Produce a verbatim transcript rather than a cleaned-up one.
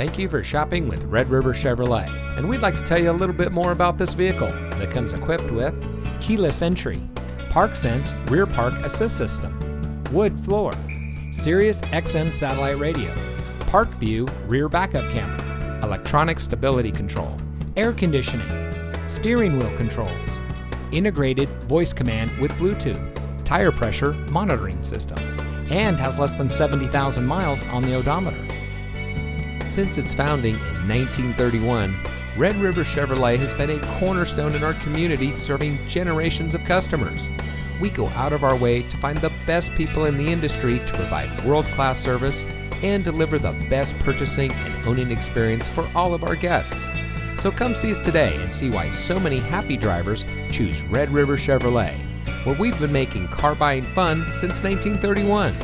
Thank you for shopping with Red River Chevrolet, and we'd like to tell you a little bit more about this vehicle that comes equipped with keyless entry, ParkSense rear park assist system, wood floor, Sirius X M satellite radio, ParkView rear backup camera, electronic stability control, air conditioning, steering wheel controls, integrated voice command with Bluetooth, tire pressure monitoring system, and has less than seventy thousand miles on the odometer. Since its founding in nineteen thirty-one, Red River Chevrolet has been a cornerstone in our community, serving generations of customers. We go out of our way to find the best people in the industry to provide world-class service and deliver the best purchasing and owning experience for all of our guests. So come see us today and see why so many happy drivers choose Red River Chevrolet, where we've been making car buying fun since nineteen thirty-one.